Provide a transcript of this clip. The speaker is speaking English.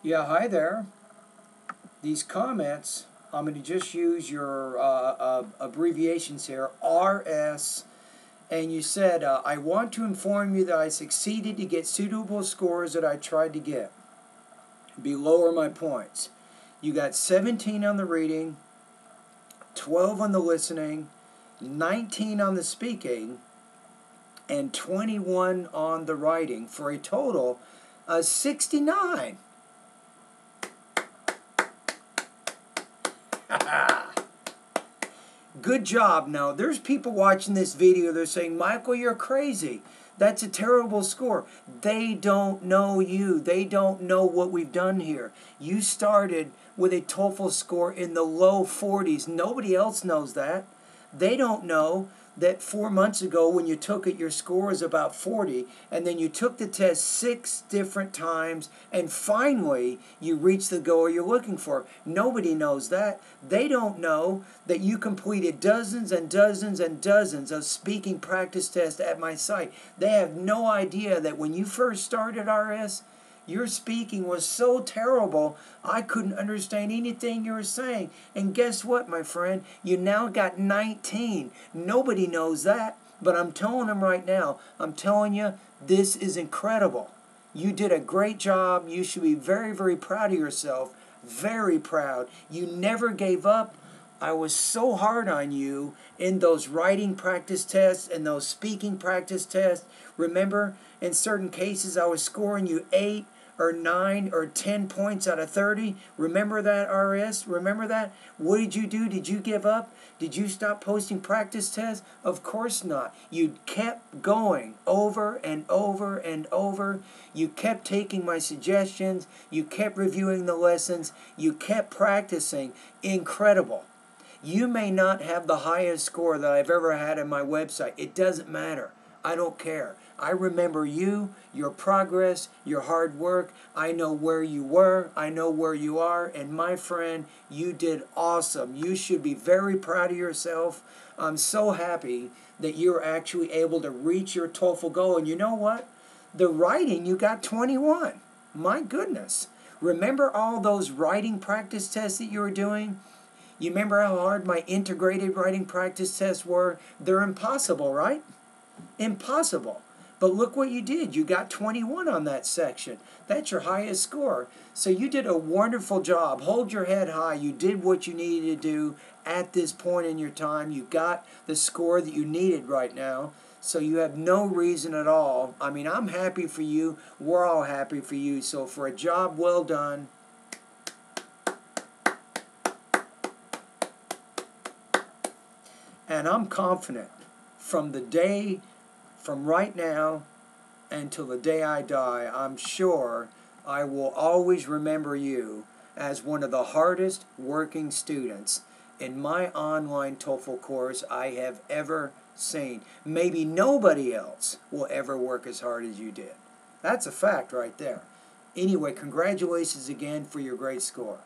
Yeah, hi there. These comments, I'm going to just use your abbreviations here, RS, and you said, I want to inform you that I succeeded to get suitable scores that I tried to get. Below are my points. You got 17 on the reading, 12 on the listening, 19 on the speaking, and 21 on the writing for a total of 69. Good job. Now, there's people watching this video, they're saying, Michael, you're crazy. That's a terrible score. They don't know you. They don't know what we've done here. You started with a TOEFL score in the low 40s. Nobody else knows that. They don't know that 4 months ago when you took it, your score was about 40, and then you took the test 6 different times, and finally you reached the goal you're looking for. Nobody knows that. They don't know that you completed dozens and dozens and dozens of speaking practice tests at my site. They have no idea that when you first started RS, your speaking was so terrible, I couldn't understand anything you were saying. And guess what, my friend? You now got 19. Nobody knows that, but I'm telling them right now. I'm telling you, this is incredible. You did a great job. You should be very, very proud of yourself. Very proud. You never gave up. I was so hard on you in those writing practice tests and those speaking practice tests. Remember, in certain cases, I was scoring you 8 or 9 or 10 points out of 30. Remember that, RS? Remember that? What did you do? Did you give up? Did you stop posting practice tests? Of course not. You kept going over and over and over. You kept taking my suggestions. You kept reviewing the lessons. You kept practicing. Incredible. You may not have the highest score that I've ever had on my website. It doesn't matter. I don't care. I remember you, your progress, your hard work. I know where you were. I know where you are. And my friend, you did awesome. You should be very proud of yourself. I'm so happy that you're actually able to reach your TOEFL goal. And you know what? The writing, you got 21. My goodness. Remember all those writing practice tests that you were doing? You remember how hard my integrated writing practice tests were? They're impossible, right? Impossible. But look what you did. You got 21 on that section. That's your highest score. So you did a wonderful job. Hold your head high. You did what you needed to do at this point in your time. You got the score that you needed right now. So you have no reason at all. I mean, I'm happy for you. We're all happy for you. So for a job well done, and I'm confident from the day, from right now until the day I die, I'm sure I will always remember you as one of the hardest working students in my online TOEFL course I have ever seen. Maybe nobody else will ever work as hard as you did. That's a fact right there. Anyway, congratulations again for your great score.